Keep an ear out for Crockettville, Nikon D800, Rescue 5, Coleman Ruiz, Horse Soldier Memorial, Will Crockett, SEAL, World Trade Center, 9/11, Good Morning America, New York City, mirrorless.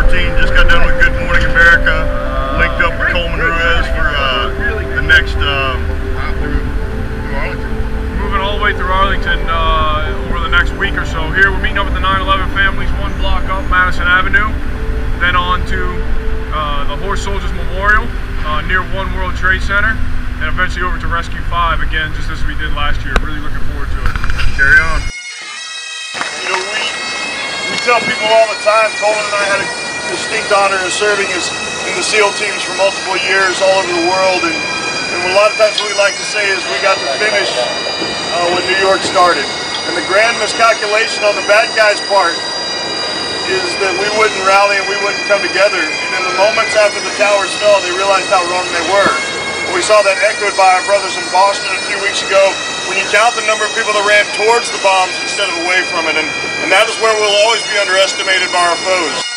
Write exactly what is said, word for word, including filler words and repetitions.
fourteen, just got done with Good Morning America, linked up with Coleman Ruiz for uh, the next, um, moving all the way through Arlington uh, over the next week or so. Here we're meeting up with the nine eleven families, one block up Madison Avenue, then on to uh, the Horse Soldiers Memorial uh, near One World Trade Center, and eventually over to Rescue five again, just as we did last year. Really looking forward to it. Carry on. You know, we, we tell people all the time, Coleman and I had a distinct honor of serving as in the SEAL teams for multiple years all over the world, and, and a lot of times what we like to say is we got to finish uh, when New York started. And the grand miscalculation on the bad guys' part is that we wouldn't rally and we wouldn't come together, and in the moments after the towers fell, they realized how wrong they were. We saw that echoed by our brothers in Boston a few weeks ago, when you count the number of people that ran towards the bombs instead of away from it, and, and that is where we'll always be underestimated by our foes.